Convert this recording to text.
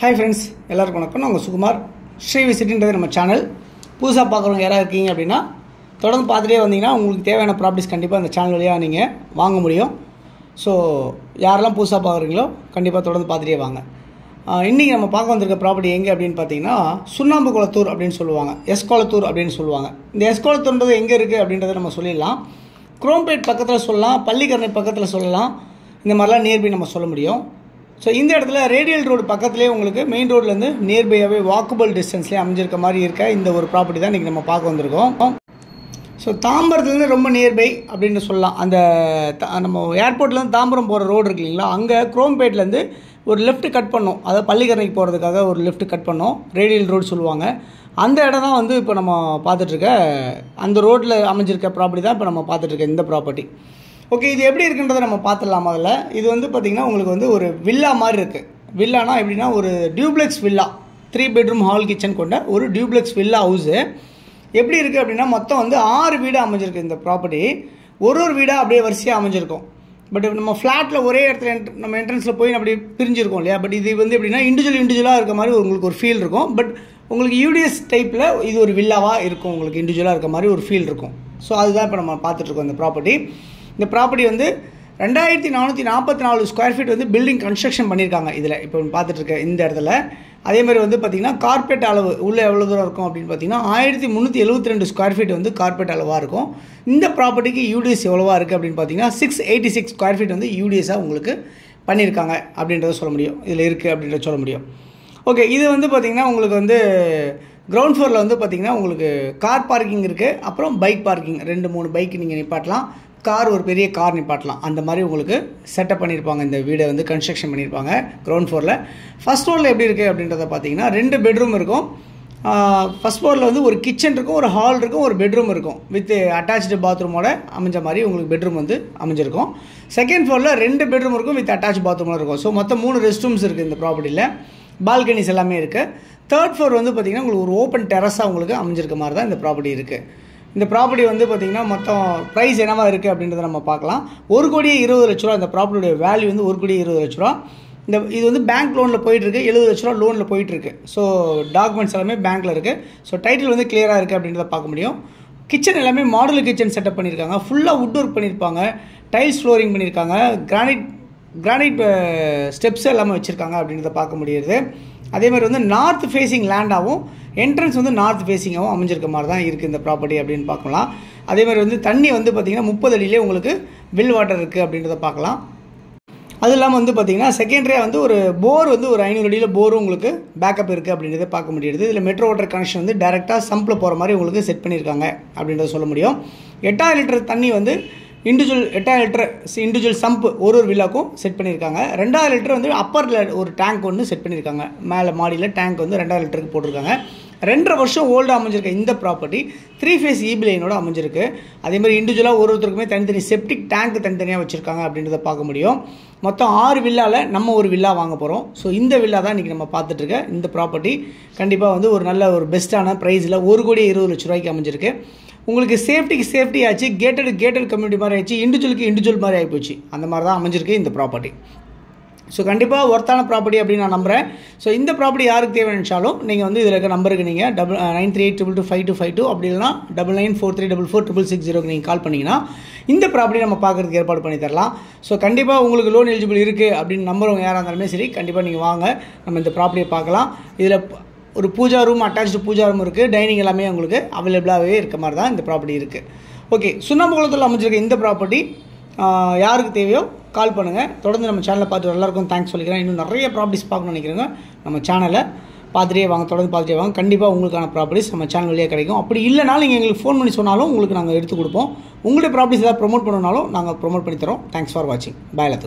Hi friends, எல்லாருக்கும் வணக்கம். நான் சுகுமார் ஸ்ரீ விசிட்ன்றது நம்ம சேனல். புதுசாக பார்க்குறவங்க யாராவது இருக்கீங்க அப்படின்னா தொடர்ந்து பார்த்துட்டே வந்தீங்கன்னா உங்களுக்கு தேவையான ப்ராப்பர்ட்டிஸ் கண்டிப்பாக அந்த சேனல் வழியாக நீங்கள் வாங்க முடியும். ஸோ யாரெல்லாம் புதுசாக பார்க்குறீங்களோ கண்டிப்பாக தொடர்ந்து பார்த்துட்டே வாங்க. இன்றைக்கி நம்ம பார்க்க வந்திருக்க ப்ராப்பர்ட்டி எங்கே அப்படின்னு பார்த்தீங்கன்னா சுண்ணாம்பு குளத்தூர் அப்படின்னு சொல்லுவாங்க, எஸ்கோளத்தூர் அப்படின்னு சொல்லுவாங்க. இந்த எஸ்கோளத்தூர்ன்றது எங்கே இருக்குது அப்படின்றத நம்ம சொல்லிடலாம். குரோம்பேட் பக்கத்தில் சொல்லலாம், பள்ளிக்கரணை பக்கத்தில் சொல்லலாம், இந்த மாதிரிலாம் நியர்பை நம்ம சொல்ல முடியும். ஸோ இந்த இடத்துல ரேடியல் ரோடு பக்கத்துலேயே உங்களுக்கு மெயின் ரோட்லேருந்து நியர்பையாகவே வாக்கபிள் டிஸ்டன்ஸ்லேயே அமைஞ்சிருக்க மாதிரி இருக்க இந்த ஒரு ப்ராப்பர்ட்டி தான் இன்றைக்கி நம்ம பார்க்க வந்திருக்கோம். ஸோ தாம்பரத்துலேருந்து ரொம்ப நியர்பை அப்படின்னு சொல்லலாம். அந்த நம்ம ஏர்போர்ட்லேருந்து தாம்பரம் போகிற ரோடு இருக்கு இல்லைங்களா, அங்கே குரோம்பேட்லேருந்து ஒரு லெஃப்ட் கட் பண்ணோம், அதாவது பள்ளிக்கரணைக்கு போகிறதுக்காக ஒரு லெஃப்ட் கட் பண்ணோம், ரேடியல் ரோடு சொல்லுவாங்க. அந்த இடம் தான் வந்து இப்போ நம்ம பார்த்துட்ருக்க அந்த ரோட்டில் அமைஞ்சிருக்க ப்ராப்பர்ட்டி தான் இப்போ நம்ம பார்த்துட்ருக்க இந்த ப்ராப்பர்ட்டி. ஓகே, இது எப்படி இருக்குன்றதை நம்ம பார்த்துடலாம். அதில் இது வந்து பார்த்திங்கன்னா உங்களுக்கு வந்து ஒரு வில்லா மாதிரி இருக்குது. வில்லானா எப்படின்னா ஒரு duplex villa, 3 bedroom hall kitchen கொண்ட ஒரு டியூப்ளெக்ஸ் வில்லா ஹவுஸு. எப்படி இருக்குது அப்படின்னா மொத்தம் வந்து 6 வீடாக அமைஞ்சிருக்கு இந்த ப்ராப்பர்ட்டி. ஒரு வீடாக அப்படியே வரிசையாக அமைஞ்சிருக்கும். பட் நம்ம ஃப்ளாட்டில் ஒரே இடத்துல நம்ம என்ட்ரன்ஸில் போய் அப்படியே பிரிஞ்சிருக்கோம் இல்லையா. பட் இது வந்து எப்படின்னா இண்டிவிஜுவலாக இருக்க மாதிரி உங்களுக்கு ஒரு ஃபீல் இருக்கும். பட் உங்களுக்கு யூடிஎஸ் டைப்பில் இது ஒரு வில்லாவாக இருக்கும், உங்களுக்கு இண்டிவிஜுவலாக இருக்க மாதிரி ஒரு ஃபீல் இருக்கும். ஸோ அதுதான் இப்போ நம்ம பார்த்துட்ருக்கோம் இந்த ப்ராப்பர்ட்டி. இந்த ப்ராப்பர்ட்டி வந்து 2444 ஸ்கொயர் ஃபீட் வந்து பில்டிங் கன்ஸ்ட்ரக்ஷன் பண்ணியிருக்காங்க. இதில் இப்போ பார்த்துட்ருக்க இந்த இடத்துல அதேமாதிரி வந்து பார்த்திங்கன்னா கார்பெட் அளவு உள்ளே எவ்வளோ தூரம் இருக்கும் அப்படின்னு பார்த்திங்கன்னா 1372 ஸ்கொயர் ஃபீட் வந்து கார்பெட் அளவாக இருக்கும். இந்த ப்ராப்பர்ட்டிக்கு யூடிஎஸ் எவ்வளோவா இருக்குது அப்படின்னு பார்த்திங்கன்னா 686 ஸ்கொயர் ஃபீட் வந்து யூடிஎஸாக உங்களுக்கு பண்ணியிருக்காங்க அப்படின்றத சொல்ல முடியும், இதில் இருக்குது அப்படின்றத சொல்ல முடியும். ஓகே, இது வந்து பார்த்திங்கன்னா உங்களுக்கு வந்து கிரவுண்ட் ஃப்ளோரில் வந்து பார்த்திங்கன்னா உங்களுக்கு கார் பார்க்கிங் இருக்குது, அப்புறம் பைக் பார்க்கிங், 2-3 பைக் நீங்கள் நிப்பாட்டலாம், கார் ஒரு பெரிய கார் நிப்பாட்டலாம், அந்த மாதிரி உங்களுக்கு செட்டப் பண்ணியிருப்பாங்க. இந்த வீடை வந்து கன்ஸ்ட்ரக்ஷன் பண்ணியிருப்பாங்க கிரவுண்ட் ஃப்ளோரில். ஃபஸ்ட் ஃப்ளோரில் எப்படி இருக்குது அப்படின்றத பார்த்தீங்கன்னா 2 பெட்ரூம் இருக்கும். ஃபஸ்ட் ஃப்ளோரில் வந்து ஒரு கிச்சன் இருக்கும், ஒரு ஹால் இருக்கும், ஒரு பெட்ரூம் இருக்கும் வித் அட்டாச்சு பாத்ரூமோட அமைஞ்ச மாதிரி உங்களுக்கு பெட்ரூம் வந்து அமைஞ்சிருக்கும். செகண்ட் ஃப்ளோரில் 2 பெட்ரூம் இருக்கும் வித் அட்டாச் பாத்ரூமோட இருக்கும். ஸோ மொத்தம் 3 ரெஸ்ட் ரூம்ஸ் இருக்குது இந்த ப்ராப்பர்ட்டியில், பால்கனிஸ் எல்லாமே இருக்குது. தேர்ட் ஃப்ளோர் வந்து பார்த்திங்கன்னா உங்களுக்கு ஒரு ஓப்பன் டெரஸாக உங்களுக்கு அமைஞ்சிருக்க மாதிரி தான் இந்த ப்ராப்பர்ட்டி இருக்குது. இந்த ப்ராப்பர்ட்டி வந்து பார்த்திங்கன்னா மொத்தம் ப்ரைஸ் என்னவா இருக்குது அப்படின்றத நம்ம பார்க்கலாம். 1,20,00,000 இந்த ப்ராப்பர்ட்டியோடைய வேல்யூ வந்து 1,20,00,000. இந்த இது வந்து பேங்க் லோனில் போயிட்டுருக்கு, 70,00,000 லோனில் போயிட்டுருக்கு. ஸோ டாக்குமெண்ட்ஸ் எல்லாமே பேங்க்கில் இருக்குது. ஸோ டைட்டில் வந்து கிளியராக இருக்குது அப்படின்றத பார்க்க முடியும். கிச்சன் எல்லாமே மாடுலர் கிச்சன் செட்டப் பண்ணியிருக்காங்க, ஃபுல்லாக வுட் ஒர்க் பண்ணியிருப்பாங்க, டைல்ஸ் ஃப்ளோரிங் பண்ணியிருக்காங்க, கிரானைட் ஸ்டெப்ஸ் எல்லாமே வச்சுருக்காங்க அப்படின்றத பார்க்க முடியுது. அதேமாதிரி வந்து நார்த் ஃபேஸிங் லேண்டாகவும் என்ட்ரன்ஸ் வந்து நார்த் ஃபேஸிங்காகவும் அமைஞ்சிருக்க மாதிரி தான் இருக்குது இந்த ப்ராப்பர்ட்டி அப்படின்னு பார்க்கலாம். அதேமாதிரி வந்து தண்ணி வந்து பார்த்திங்கன்னா 30 அடியிலே உங்களுக்கு வில் வாட்டர் இருக்குது அப்படின்றத பார்க்கலாம். அது இல்லாமல் வந்து பார்த்திங்கன்னா செகண்டரியாக வந்து ஒரு போர் வந்து ஒரு 500 அடியில் போரும் உங்களுக்கு பேக்கப் இருக்குது அப்படின்றத பார்க்க முடியுது. இதில் மெட்ரோ வாட்டர் கனெக்ஷன் வந்து டேரெக்டாக சம்பில் போகிற மாதிரி உங்களுக்கு செட் பண்ணியிருக்காங்க அப்படின்றத சொல்ல முடியும். 8000 லிட்டர் தண்ணி வந்து இண்டிவிஜுவல் 8000 லிட்டர் இண்டிவிஜுவல் சம்ப் ஒரு வில்லாக்கும் செட் பண்ணியிருக்காங்க. 2000 லிட்டர் வந்து அப்பரில் ஒரு டேங்க் ஒன்று செட் பண்ணியிருக்காங்க, மேலே மாடியில் டேங்க் வந்து 2000 லிட்டருக்கு போட்டிருக்காங்க. 2.5 வருஷம் ஓல்டாக அமைஞ்சிருக்க இந்த ப்ராப்பர்ட்டி 3 phase ஈபிலைனோட அமைஞ்சிருக்கு. அதேமாதிரி இண்டிவிஜுவலாக ஒவ்வொருத்தருக்குமே தனித்தனி செப்டிக் டேங்க் தனித்தனியாக வச்சுருக்காங்க அப்படின்றத பார்க்க முடியும். மொத்தம் 6 வில்லாவில் நம்ம ஒரு வில்லா வாங்க போகிறோம். ஸோ இந்த வில்லா தான் இன்றைக்கி நம்ம பார்த்துட்ருக்க இந்த ப்ராப்பர்ட்டி. கண்டிப்பாக வந்து ஒரு நல்ல ஒரு பெஸ்ட்டான ப்ரைஸில் 1,20,00,000 அமைஞ்சிருக்கு. உங்களுக்கு சேஃப்டிக்கு சேஃப்டி ஆச்சு, கேட்டட் கம்யூனிட்டி மாதிரி ஆச்சு, இண்டிவிஜுவலுக்கு இண்டிவிஜுவல் மாதிரி ஆகிப்போச்சு, அந்த மாதிரி தான் அமைஞ்சிருக்கு இந்த ப்ராப்பர்ட்டி. ஸோ கண்டிப்பாக ஒர்த்தான ப்ராப்பர்ட்டி அப்படின்னு நான் நம்புகிறேன். ஸோ இந்த ப்ராப்பர்ட்டி யாருக்கு தேவை நினச்சாலும் நீங்கள் வந்து இதில் இருக்க நம்பருக்கு நீங்கள் 9382225252 அப்படி இல்லைனா 9943446660 நீங்கள் கால் பண்ணிங்கன்னா இந்த ப்ராப்பர்ட்டி நம்ம பார்க்குறதுக்கு ஏற்பாடு பண்ணி தரலாம். ஸோ கண்டிப்பாக உங்களுக்கு லோன் எலிஜிபிள் இருக்குது அப்படின்னு நம்புறவங்க யாராக இருந்தாலுமே சரி, கண்டிப்பாக நீங்கள் வாங்க, நம்ம இந்த ப்ராப்பர்ட்டியை பார்க்கலாம். இதில் ஒரு Pooja room, attach Pooja room இருக்குது, டைனிங் எல்லாமே உங்களுக்கு அவைலபிளாகவே இருக்க மாதிரி தான் இந்த ப்ராப்பர்ட்டி இருக்குது. ஓகே, சுண்ணாம்புகுளத்தில் அமைஞ்சிருக்க இந்த ப்ராப்பர்ட்டி யாருக்கு தேவையோ கால் பண்ணுங்கள். தொடர்ந்து நம்ம சேனலை பார்த்து எல்லாருக்கும் தேங்க்ஸ் சொல்லிக்கிறேன். இன்னும் நிறைய ப்ராப்பர்ட்டிஸ் பார்க்கணும்னு நினைக்கிறேங்க, நம்ம சேனலை பார்த்துட்டே வாங்க, தொடர்ந்து பார்த்துட்டே வாங்க. கண்டிப்பாக உங்களுக்கான ப்ராப்பர்ட்டிஸ் நம்ம சேனல் வழியாக கிடைக்கும். அப்படி இல்லைனாலும் நீங்கள் எங்களுக்கு ஃபோன் பண்ணி சொன்னாலும் உங்களுக்கு நாங்கள் எடுத்து கொடுப்போம். உங்களுடைய ப்ராப்பர்ட்டிஸ் ஏதாவது ப்ரொமோட் பண்ணணும்னாலும் நாங்கள் ப்ரொமோட் பண்ணி தரோம். தேங்க்ஸ் ஃபார் வாட்சிங். பாய்.